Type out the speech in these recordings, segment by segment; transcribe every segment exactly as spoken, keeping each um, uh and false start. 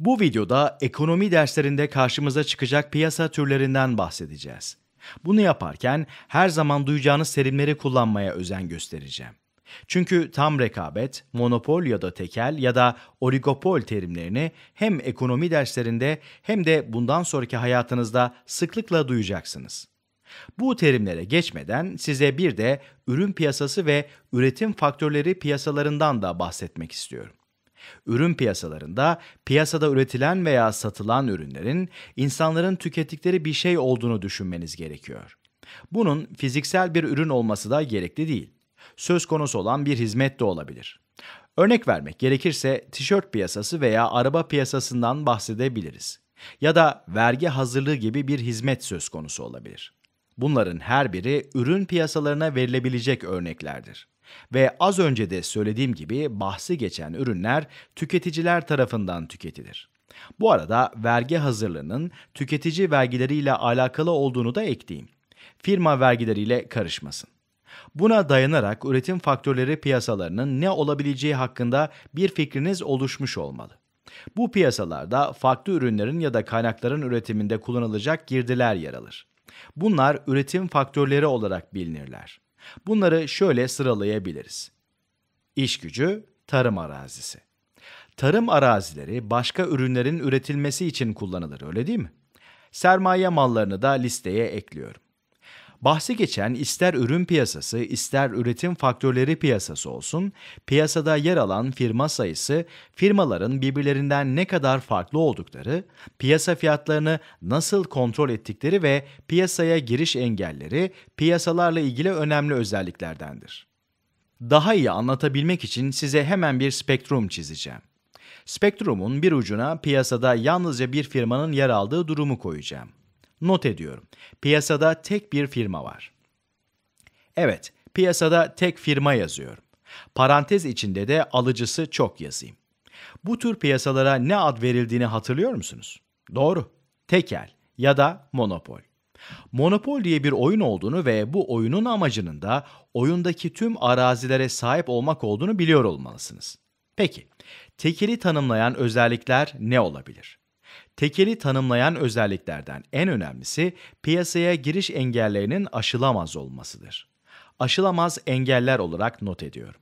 Bu videoda ekonomi derslerinde karşımıza çıkacak piyasa türlerinden bahsedeceğiz. Bunu yaparken her zaman duyacağınız terimleri kullanmaya özen göstereceğim. Çünkü tam rekabet, monopol ya da tekel ya da oligopol terimlerini hem ekonomi derslerinde hem de bundan sonraki hayatınızda sıklıkla duyacaksınız. Bu terimlere geçmeden size bir de ürün piyasası ve üretim faktörleri piyasalarından da bahsetmek istiyorum. Ürün piyasalarında piyasada üretilen veya satılan ürünlerin insanların tükettikleri bir şey olduğunu düşünmeniz gerekiyor. Bunun fiziksel bir ürün olması da gerekli değil. Söz konusu olan bir hizmet de olabilir. Örnek vermek gerekirse tişört piyasası veya araba piyasasından bahsedebiliriz. Ya da vergi hazırlığı gibi bir hizmet söz konusu olabilir. Bunların her biri ürün piyasalarına verilebilecek örneklerdir. Ve az önce de söylediğim gibi bahsi geçen ürünler tüketiciler tarafından tüketilir. Bu arada vergi hazırlığının tüketici vergileriyle alakalı olduğunu da ekleyeyim. Firma vergileriyle karışmasın. Buna dayanarak üretim faktörleri piyasalarının ne olabileceği hakkında bir fikriniz oluşmuş olmalı. Bu piyasalarda farklı ürünlerin ya da kaynakların üretiminde kullanılacak girdiler yer alır. Bunlar üretim faktörleri olarak bilinirler. Bunları şöyle sıralayabiliriz. İş gücü, tarım arazisi. Tarım arazileri başka ürünlerin üretilmesi için kullanılır, öyle değil mi? Sermaye mallarını da listeye ekliyorum. Bahsi geçen ister ürün piyasası, ister üretim faktörleri piyasası olsun, piyasada yer alan firma sayısı, firmaların birbirlerinden ne kadar farklı oldukları, piyasa fiyatlarını nasıl kontrol ettikleri ve piyasaya giriş engelleri piyasalarla ilgili önemli özelliklerdendir. Daha iyi anlatabilmek için size hemen bir spektrum çizeceğim. Spektrumun bir ucuna piyasada yalnızca bir firmanın yer aldığı durumu koyacağım. Not ediyorum. Piyasada tek bir firma var. Evet, piyasada tek firma yazıyorum. Parantez içinde de alıcısı çok yazayım. Bu tür piyasalara ne ad verildiğini hatırlıyor musunuz? Doğru. Tekel ya da monopol. Monopol diye bir oyun olduğunu ve bu oyunun amacının da oyundaki tüm arazilere sahip olmak olduğunu biliyor olmalısınız. Peki, tekeli tanımlayan özellikler ne olabilir? Tekeli tanımlayan özelliklerden en önemlisi piyasaya giriş engellerinin aşılamaz olmasıdır. Aşılamaz engeller olarak not ediyorum.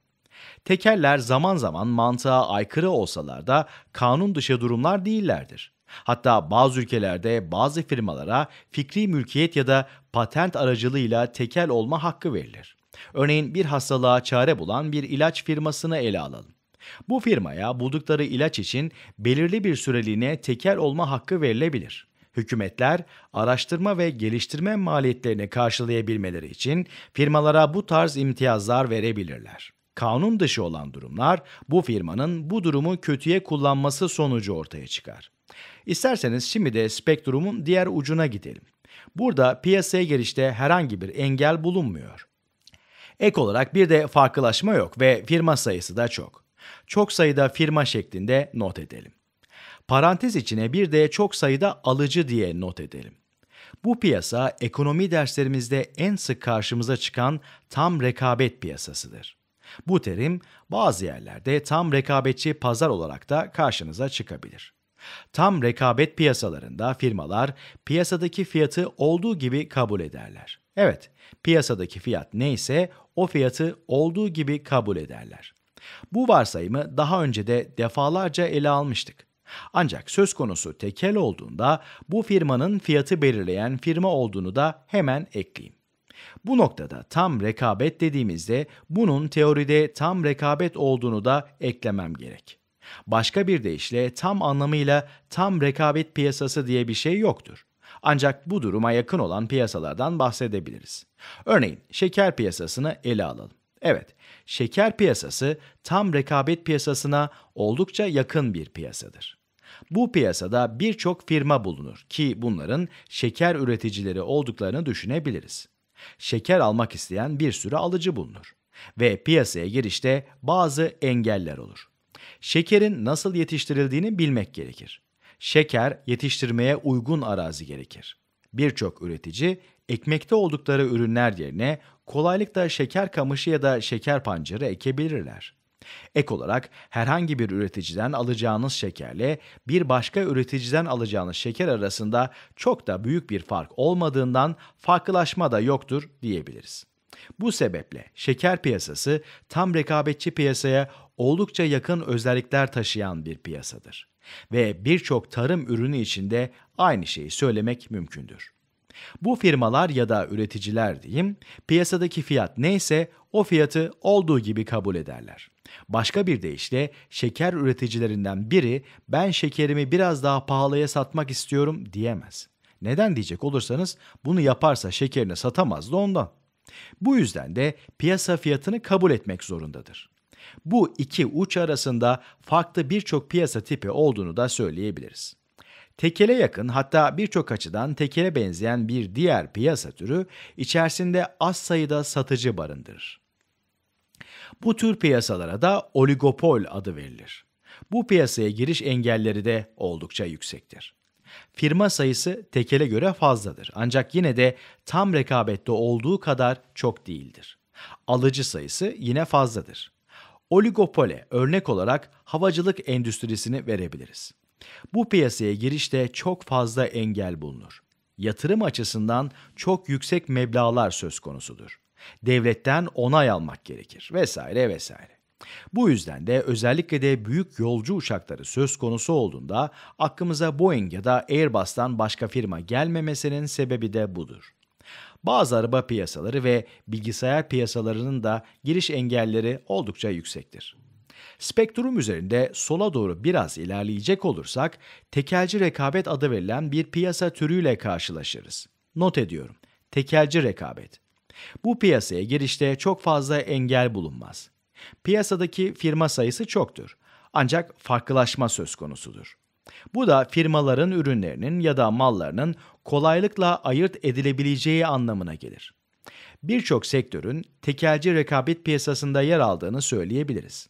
Tekeller zaman zaman mantığa aykırı olsalar da kanun dışı durumlar değillerdir. Hatta bazı ülkelerde bazı firmalara fikri mülkiyet ya da patent aracılığıyla tekel olma hakkı verilir. Örneğin bir hastalığa çare bulan bir ilaç firmasını ele alalım. Bu firmaya buldukları ilaç için belirli bir süreliğine tekel olma hakkı verilebilir. Hükümetler, araştırma ve geliştirme maliyetlerini karşılayabilmeleri için firmalara bu tarz imtiyazlar verebilirler. Kanun dışı olan durumlar, bu firmanın bu durumu kötüye kullanması sonucu ortaya çıkar. İsterseniz şimdi de spektrumun diğer ucuna gidelim. Burada piyasaya girişte herhangi bir engel bulunmuyor. Ek olarak bir de farklılaşma yok ve firma sayısı da çok. Çok sayıda firma şeklinde not edelim. Parantez içine bir de çok sayıda alıcı diye not edelim. Bu piyasa ekonomi derslerimizde en sık karşımıza çıkan tam rekabet piyasasıdır. Bu terim bazı yerlerde tam rekabetçi pazar olarak da karşınıza çıkabilir. Tam rekabet piyasalarında firmalar piyasadaki fiyatı olduğu gibi kabul ederler. Evet, piyasadaki fiyat neyse o fiyatı olduğu gibi kabul ederler. Bu varsayımı daha önce de defalarca ele almıştık. Ancak söz konusu tekel olduğunda bu firmanın fiyatı belirleyen firma olduğunu da hemen ekleyeyim. Bu noktada tam rekabet dediğimizde bunun teoride tam rekabet olduğunu da eklemem gerek. Başka bir deyişle tam anlamıyla tam rekabet piyasası diye bir şey yoktur. Ancak bu duruma yakın olan piyasalardan bahsedebiliriz. Örneğin şeker piyasasını ele alalım. Evet, şeker piyasası tam rekabet piyasasına oldukça yakın bir piyasadır. Bu piyasada birçok firma bulunur ki bunların şeker üreticileri olduklarını düşünebiliriz. Şeker almak isteyen bir sürü alıcı bulunur ve piyasaya girişte bazı engeller olur. Şekerin nasıl yetiştirildiğini bilmek gerekir. Şeker yetiştirmeye uygun arazi gerekir. Birçok üretici ekmekte oldukları ürünler yerine kolaylıkla şeker kamışı ya da şeker pancarı ekebilirler. Ek olarak herhangi bir üreticiden alacağınız şekerle bir başka üreticiden alacağınız şeker arasında çok da büyük bir fark olmadığından farklılaşma da yoktur diyebiliriz. Bu sebeple şeker piyasası tam rekabetçi piyasaya oldukça yakın özellikler taşıyan bir piyasadır ve birçok tarım ürünü için de aynı şeyi söylemek mümkündür. Bu firmalar ya da üreticiler diyeyim, piyasadaki fiyat neyse o fiyatı olduğu gibi kabul ederler. Başka bir deyişle şeker üreticilerinden biri ben şekerimi biraz daha pahalıya satmak istiyorum diyemez. Neden diyecek olursanız bunu yaparsa şekerini satamaz da ondan. Bu yüzden de piyasa fiyatını kabul etmek zorundadır. Bu iki uç arasında farklı birçok piyasa tipi olduğunu da söyleyebiliriz. Tekele yakın, hatta birçok açıdan tekele benzeyen bir diğer piyasa türü içerisinde az sayıda satıcı barındırır. Bu tür piyasalara da oligopol adı verilir. Bu piyasaya giriş engelleri de oldukça yüksektir. Firma sayısı tekele göre fazladır ancak yine de tam rekabette olduğu kadar çok değildir. Alıcı sayısı yine fazladır. Oligopole örnek olarak havacılık endüstrisini verebiliriz. Bu piyasaya girişte çok fazla engel bulunur. Yatırım açısından çok yüksek meblağlar söz konusudur. Devletten onay almak gerekir vesaire vesaire. Bu yüzden de özellikle de büyük yolcu uçakları söz konusu olduğunda aklımıza Boeing ya da Airbus'tan başka firma gelmemesinin sebebi de budur. Bazı araba piyasaları ve bilgisayar piyasalarının da giriş engelleri oldukça yüksektir. Spektrum üzerinde sola doğru biraz ilerleyecek olursak tekelci rekabet adı verilen bir piyasa türüyle karşılaşırız. Not ediyorum, tekelci rekabet. Bu piyasaya girişte çok fazla engel bulunmaz. Piyasadaki firma sayısı çoktur. Ancak farklılaşma söz konusudur. Bu da firmaların ürünlerinin ya da mallarının kolaylıkla ayırt edilebileceği anlamına gelir. Birçok sektörün tekelci rekabet piyasasında yer aldığını söyleyebiliriz.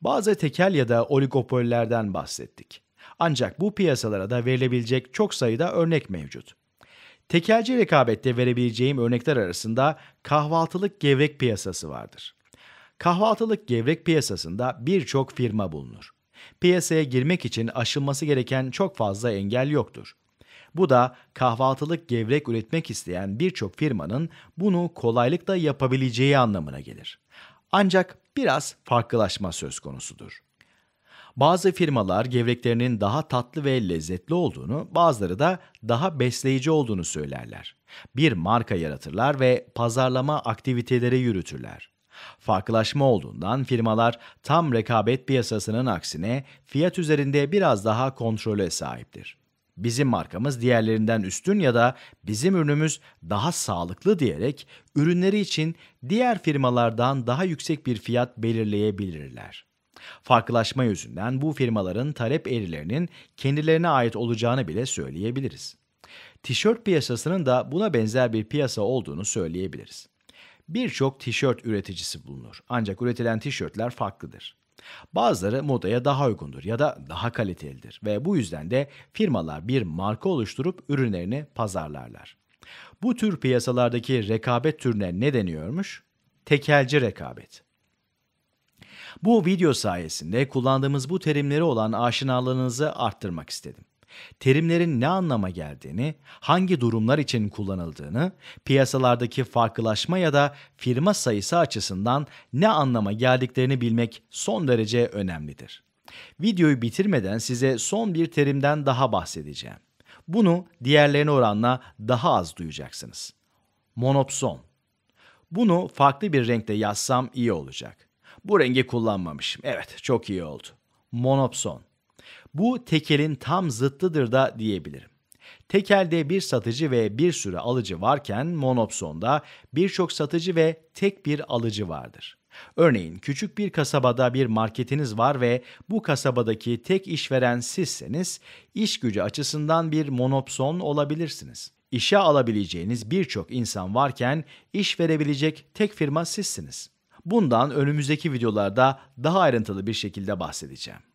Bazı tekel ya da oligopollerden bahsettik. Ancak bu piyasalara da verilebilecek çok sayıda örnek mevcut. Tekelci rekabette verebileceğim örnekler arasında kahvaltılık gevrek piyasası vardır. Kahvaltılık gevrek piyasasında birçok firma bulunur. Piyasaya girmek için aşılması gereken çok fazla engel yoktur. Bu da kahvaltılık gevrek üretmek isteyen birçok firmanın bunu kolaylıkla yapabileceği anlamına gelir. Ancak biraz farklılaşma söz konusudur. Bazı firmalar gevreklerinin daha tatlı ve lezzetli olduğunu, bazıları da daha besleyici olduğunu söylerler. Bir marka yaratırlar ve pazarlama aktiviteleri yürütürler. Farklılaşma olduğundan firmalar tam rekabet piyasasının aksine fiyat üzerinde biraz daha kontrole sahiptir. Bizim markamız diğerlerinden üstün ya da bizim ürünümüz daha sağlıklı diyerek ürünleri için diğer firmalardan daha yüksek bir fiyat belirleyebilirler. Farklılaşma yüzünden bu firmaların talep eğrilerinin kendilerine ait olacağını bile söyleyebiliriz. Tişört piyasasının da buna benzer bir piyasa olduğunu söyleyebiliriz. Birçok tişört üreticisi bulunur ancak üretilen tişörtler farklıdır. Bazıları modaya daha uygundur ya da daha kalitelidir ve bu yüzden de firmalar bir marka oluşturup ürünlerini pazarlarlar. Bu tür piyasalardaki rekabet türüne ne deniyormuş? Tekelci rekabet. Bu video sayesinde kullandığımız bu terimleri olan aşinalığınızı arttırmak istedim. Terimlerin ne anlama geldiğini, hangi durumlar için kullanıldığını, piyasalardaki farklılaşma ya da firma sayısı açısından ne anlama geldiklerini bilmek son derece önemlidir. Videoyu bitirmeden size son bir terimden daha bahsedeceğim. Bunu diğerlerine oranla daha az duyacaksınız. Monopson. Bunu farklı bir renkte yazsam iyi olacak. Bu rengi kullanmamışım. Evet, çok iyi oldu. Monopson. Bu tekelin tam zıttıdır da diyebilirim. Tekelde bir satıcı ve bir sürü alıcı varken monopsonda birçok satıcı ve tek bir alıcı vardır. Örneğin küçük bir kasabada bir marketiniz var ve bu kasabadaki tek işveren sizseniz iş gücü açısından bir monopson olabilirsiniz. İşe alabileceğiniz birçok insan varken iş verebilecek tek firma sizsiniz. Bundan önümüzdeki videolarda daha ayrıntılı bir şekilde bahsedeceğim.